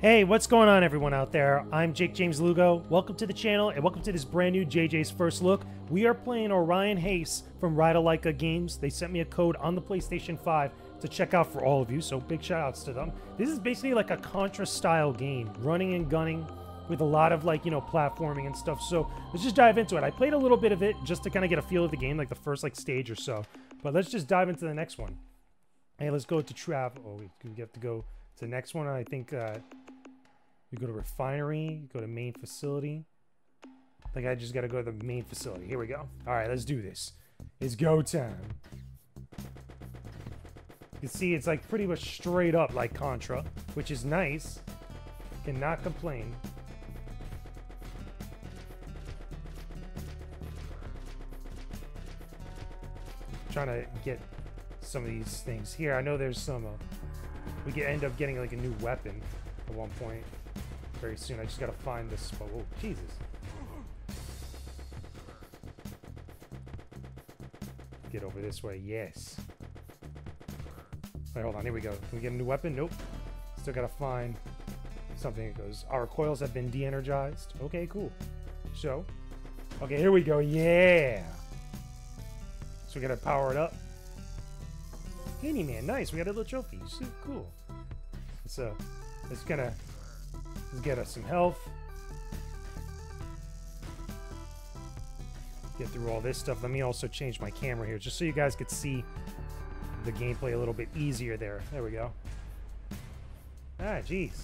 Hey, what's going on everyone out there? I'm Jake James Lugo. Welcome to the channel and welcome to this brand new JJ's First Look. We are playing Orion Haste from Ratalaika Games. They sent me a code on the PlayStation 5 to check out for all of you, so big shout outs to them. This is basically like a Contra style game, running and gunning with a lot of platforming and stuff. So let's just dive into it. I played a little bit of it just to kind of get a feel of the game, like the first stage or so. But let's just dive into the next one. Hey, let's go to travel. Oh, we have to go to the next one. I think you go to refinery, go to main facility. I think I just got to go to the main facility. Here we go. All right, let's do this. It's go time. You see, it's like pretty much straight up like Contra, which is nice. Cannot complain. I'm trying to get some of these things here. I know there's some. We could end up getting like a new weapon at one point. Very soon. I just gotta find this spot. Oh, Jesus. Get over this way. Yes. Wait, hold on. Here we go. Can we get a new weapon? Nope. Still gotta find something that goes. Our coils have been de-energized. Okay, cool. So, okay, here we go. Yeah. So we gotta power it up. Handyman, nice. We got a little trophy. See, cool. So, it's gonna. Let's get us some health. Get through all this stuff. Let me also change my camera here just so you guys could see the gameplay a little bit easier there. There we go. Ah, jeez.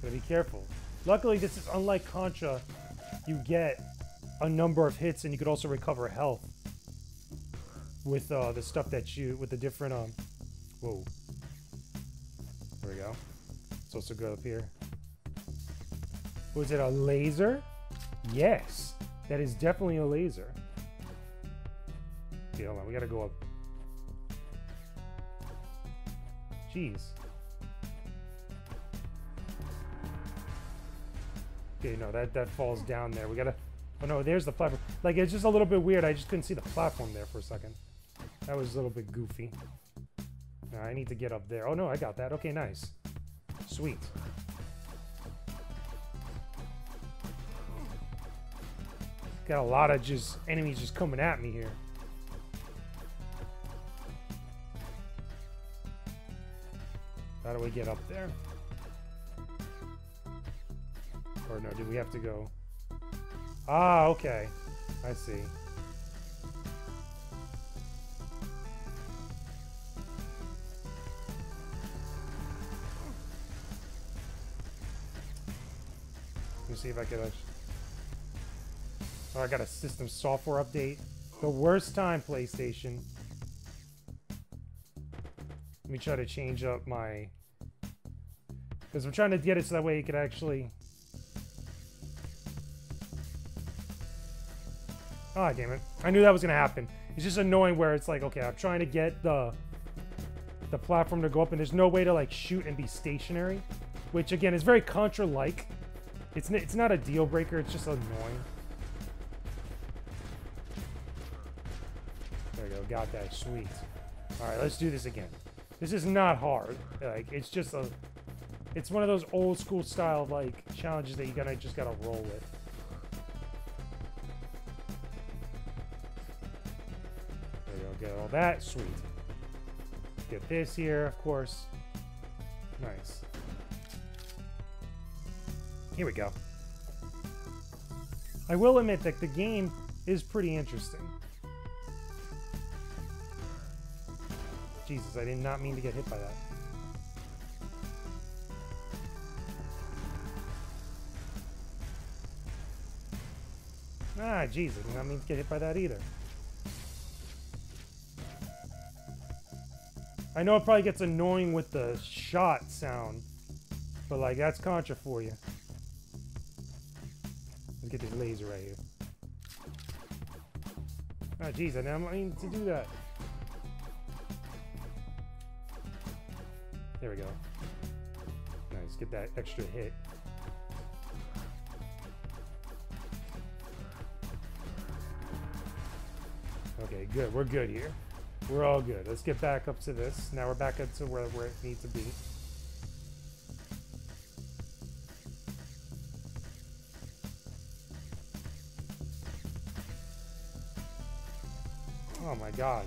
Gotta be careful. Luckily, this is unlike Contra. You get a number of hits and you could also recover health with the stuff that you, with the different, whoa. There we go. Let's also go up here. Was it a laser? Yes, that is definitely a laser. Okay, hold on, we gotta go up. Jeez. Okay, no, that falls down there. We gotta, oh no, there's the platform. Like, it's just a little bit weird. I just couldn't see the platform there for a second. That was a little bit goofy. Now, I need to get up there. Oh no, I got that. Okay, nice. Sweet. Got a lot of just enemies just coming at me here. How do we get up there? Or no, do we have to go? Ah, okay. I see. Let me see if I can actually. Oh, I got a system software update. The worst time, PlayStation. Let me try to change up my... Because I'm trying to get it so that way you could actually... Ah, damn it. I knew that was going to happen. It's just annoying where it's like, okay, I'm trying to get the platform to go up, and there's no way to, like, shoot and be stationary. Which, again, is very Contra-like. It's not a deal-breaker. It's just annoying. Got that, sweet. All right, let's do this again. This is not hard. Like, it's just a, it's one of those old school style like challenges that you just gotta roll with. There we go. Get all that, sweet. Get this here, of course. Nice. Here we go. I will admit that the game is pretty interesting. Jesus, I did not mean to get hit by that. Ah, Jesus, I did not mean to get hit by that either. I know it probably gets annoying with the shot sound, but like, that's Contra for you. Let's get this laser right here. Ah, Jesus, I did not mean to do that. There we go. Nice, get that extra hit. Okay, good. We're good here. We're all good. Let's get back up to this. Now we're back up to where it needs to be. Oh my god.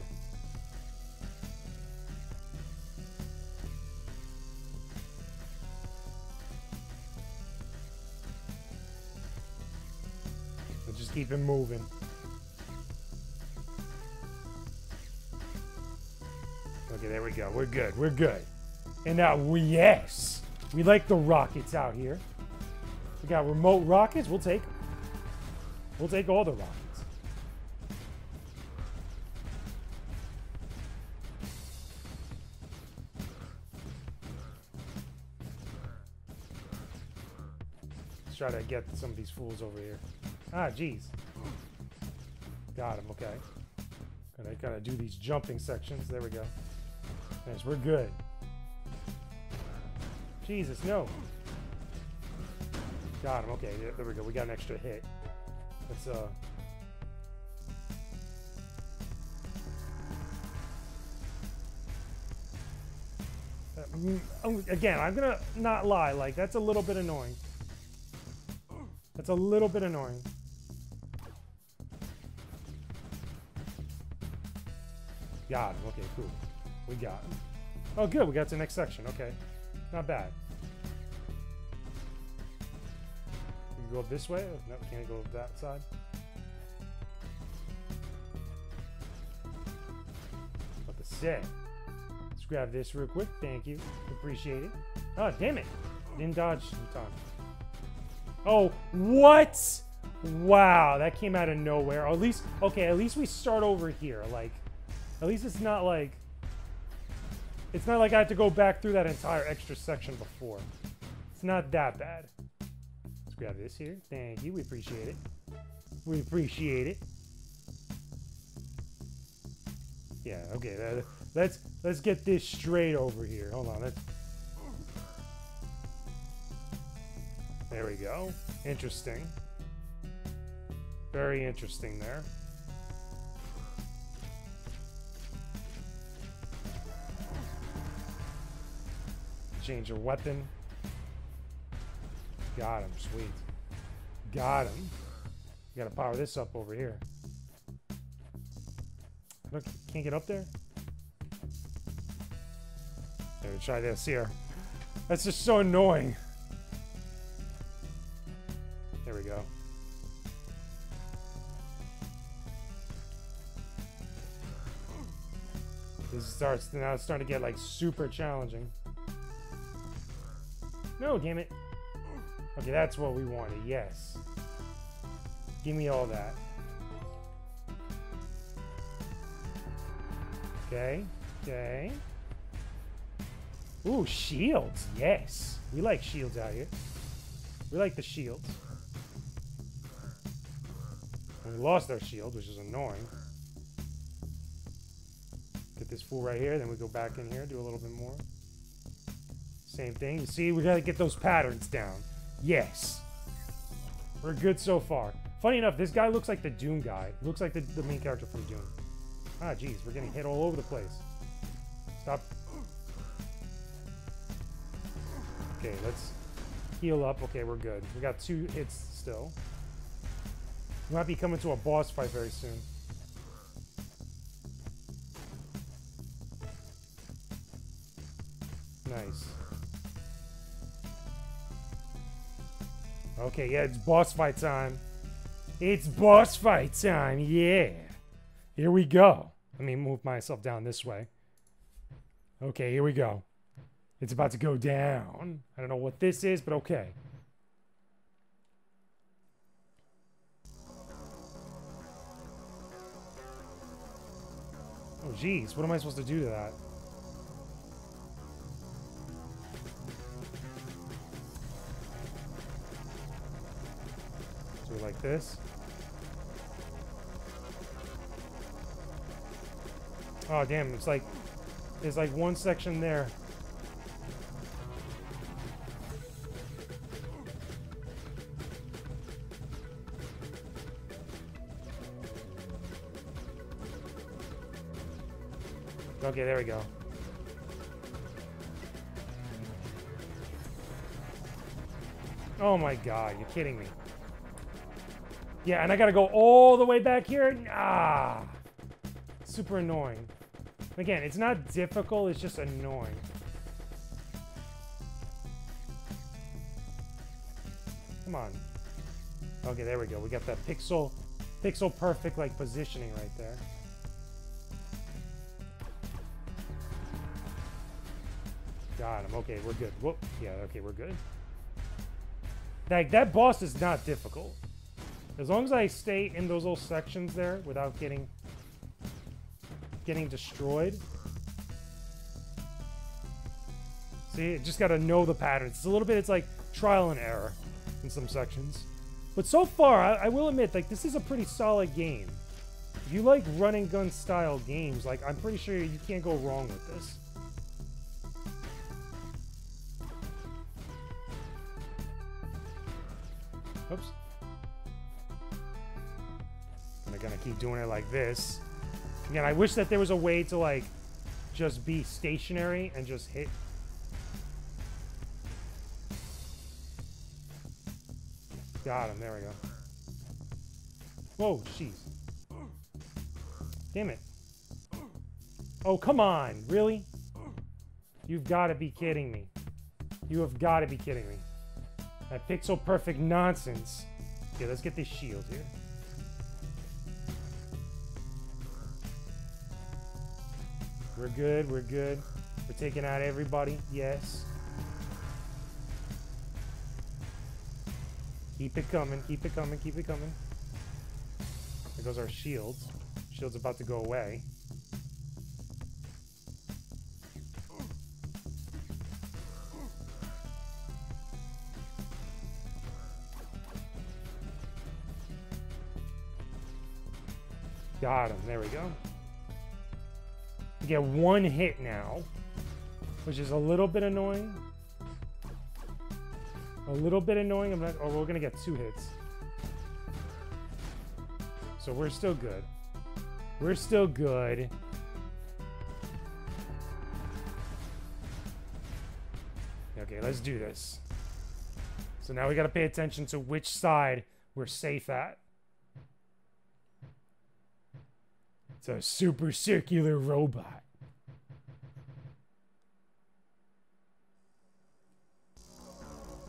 Let's just keep it moving. Okay, there we go. We're good. We're good. And now, yes! We like the rockets out here. We got remote rockets. We'll take them. We'll take all the rockets. Let's try to get some of these fools over here. Ah, jeez. Got him, okay. Gotta do these jumping sections. There we go. Yes, we're good. Jesus, no. Got him. Okay, there we go. We got an extra hit. Let's, again, I'm gonna not lie. Like, that's a little bit annoying. That's a little bit annoying. Got him. Okay, cool. We got him. Oh, good. We got to the next section. Okay. Not bad. We can go up this way. No, we can't go up that side. What the set? Let's grab this real quick. Thank you. Appreciate it. Oh, damn it. Didn't dodge in time. Oh, what? Wow. That came out of nowhere. Or at least, okay, at least we start over here. Like, at least it's not like... It's not like I had to go back through that entire extra section before. It's not that bad. Let's grab this here. Thank you. We appreciate it. We appreciate it. Yeah, okay. Let's get this straight over here. Hold on. There we go. Interesting. Very interesting there. Change your weapon. Got him, sweet. Got him. Gotta power this up over here. Look, can't get up there? Here, try this here. That's just so annoying. There we go. This starts, now it's starting to get like super challenging. No, damn it. Okay, that's what we wanted. Yes. Give me all that. Okay. Okay. Ooh, shields. Yes. We like shields out here. We like the shields. And we lost our shield, which is annoying. Get this fool right here. Then we go back in here, do a little bit more. Same thing. You see, we gotta get those patterns down. Yes. We're good so far. Funny enough, this guy looks like the Doom guy. Looks like the main character from Doom. Ah, jeez. We're getting hit all over the place. Stop. Okay, let's heal up. Okay, we're good. We got 2 hits still. We might be coming to a boss fight very soon. Nice. Okay, yeah, it's boss fight time. It's boss fight time, yeah. Here we go. Let me move myself down this way. Okay, here we go. It's about to go down. I don't know what this is, but okay. Oh, jeez. What am I supposed to do to that? Like this. Oh damn, it's like there's like one section there. Okay, there we go. Oh my god, you're kidding me. Yeah, and I gotta go all the way back here. Ah, super annoying. Again, it's not difficult, it's just annoying. Come on. Okay, there we go. We got that pixel perfect like positioning right there. Got him. Okay, we're good. Whoop. Yeah, okay, we're good. Like, that boss is not difficult. As long as I stay in those little sections there without getting destroyed. See, just gotta know the patterns. It's a little bit, it's like trial and error in some sections. But so far, I will admit, like, this is a pretty solid game. If you like run and gun style games, like, I'm pretty sure you can't go wrong with this. Oops. I'm gonna keep doing it like this. Again, I wish that there was a way to, like, just be stationary and just hit. Got him. There we go. Whoa, jeez. Damn it. Oh, come on. Really? You've got to be kidding me. You have got to be kidding me. That pixel perfect nonsense. Okay, let's get this shield here. We're good. We're good. We're taking out everybody. Yes. Keep it coming, keep it coming, keep it coming. There goes our shield. Shield's about to go away. Got him, there we go. We get one hit now, which is a little bit annoying. A little bit annoying. I'm not, oh, we're gonna get two hits. So we're still good. We're still good. Okay, let's do this. So now we gotta pay attention to which side we're safe at. It's a super circular robot.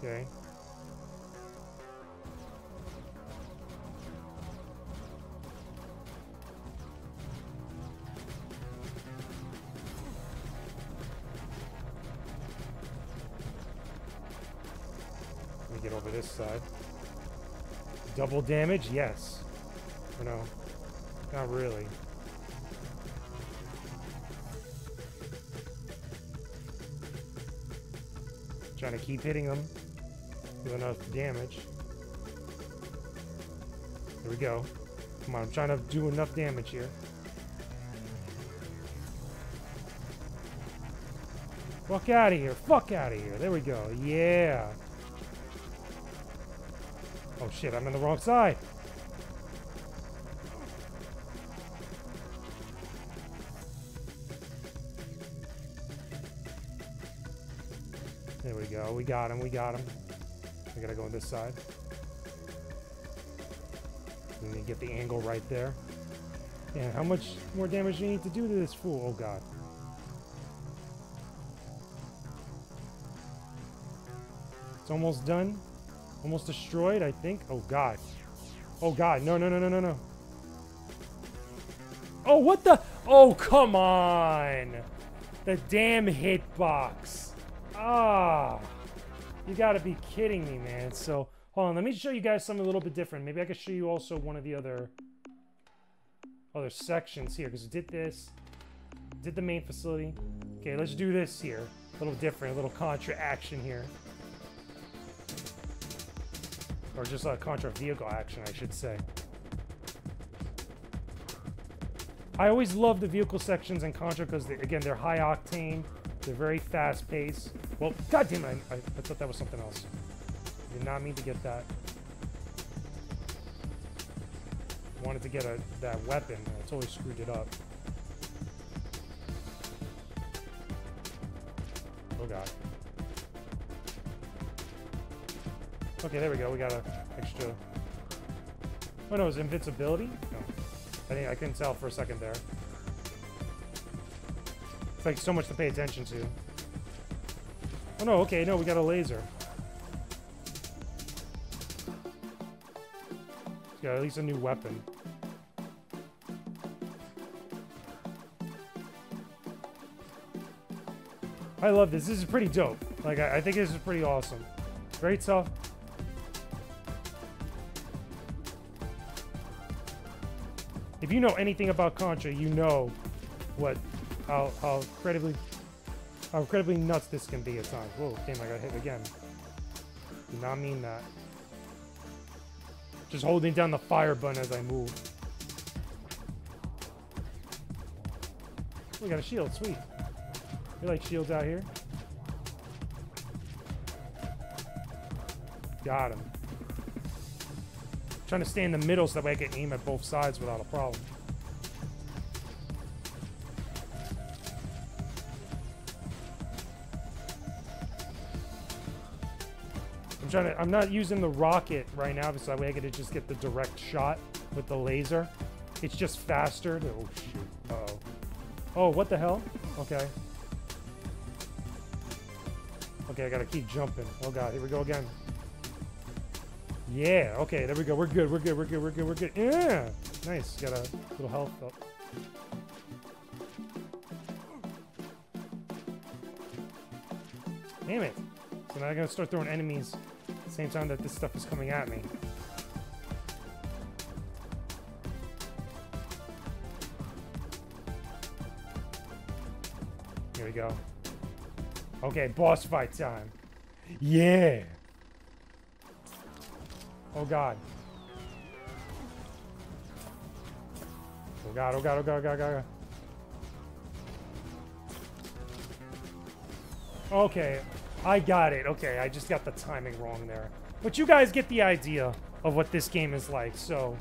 Okay. Let me get over this side. Double damage? Yes. Or no? Not really. Trying to keep hitting them. Do enough damage. There we go. Come on, I'm trying to do enough damage here. Fuck out of here. Fuck out of here. There we go. Yeah. Oh shit, I'm on the wrong side. There we go. We got him. We got him. I gotta go on this side. We need to get the angle right there. Yeah, how much more damage do you need to do to this fool? Oh god. It's almost done. Almost destroyed, I think. Oh god. Oh god. No, no, no, no, no, no. Oh, what the? Oh, come on. The damn hitbox. Ah. You gotta be kidding me, man. So, hold on. Let me show you guys something a little bit different. Maybe I could show you also one of the other sections here. Because we did this. Did the main facility. Okay, let's do this here. A little different. A little Contra action here. Or just a Contra vehicle action, I should say. I always love the vehicle sections in Contra because, again, they're high octane. They're very fast paced. Well, goddamn it! I thought that was something else. Did not mean to get that. Wanted to get that weapon. I totally screwed it up. Oh god. Okay, there we go. We got an extra. Oh no, it's invincibility? No, I couldn't tell for a second there. It's like so much to pay attention to. Oh no, okay, no, we got a laser. It's got at least a new weapon. I love this. This is pretty dope. Like, I think this is pretty awesome. Great stuff. If you know anything about Contra, you know what how incredibly nuts this can be at times. Whoa, damn, I got hit again. Did not mean that. Just holding down the fire button as I move. We got a shield, sweet. We like shields out here. Got him. Trying to stay in the middle so that way I can aim at both sides without a problem. I'm not using the rocket right now, so that way I can just get the direct shot with the laser. It's just faster to, oh shoot. Uh-oh. Oh, what the hell? Okay. Okay, I gotta keep jumping. Oh god, here we go again. Yeah, okay, there we go. We're good, we're good, we're good, we're good, we're good. Yeah! Nice, got a little health up. Damn it. So now I gotta start throwing enemies at the same time that this stuff is coming at me. Here we go. Okay, boss fight time. Yeah! Oh god. Oh god, oh god, oh god, oh god, oh god. Okay, I got it. Okay, I just got the timing wrong there. But you guys get the idea of what this game is like. So,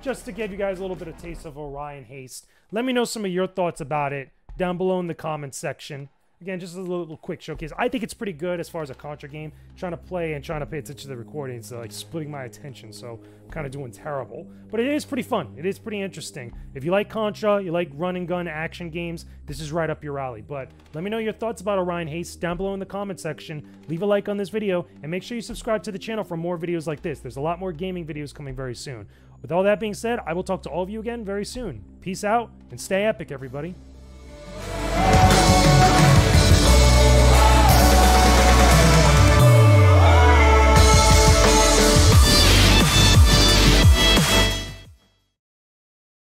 just to give you guys a little bit of taste of Orion Haste, let me know some of your thoughts about it down below in the comments section. Again, just a little quick showcase. I think it's pretty good as far as a Contra game. Trying to play and trying to pay attention to the recordings, so like splitting my attention, so I'm kind of doing terrible. But it is pretty fun. It is pretty interesting. If you like Contra, you like run and gun action games, this is right up your alley. But let me know your thoughts about Orion Haste down below in the comment section. Leave a like on this video and make sure you subscribe to the channel for more videos like this. There's a lot more gaming videos coming very soon. With all that being said, I will talk to all of you again very soon. Peace out and stay epic, everybody.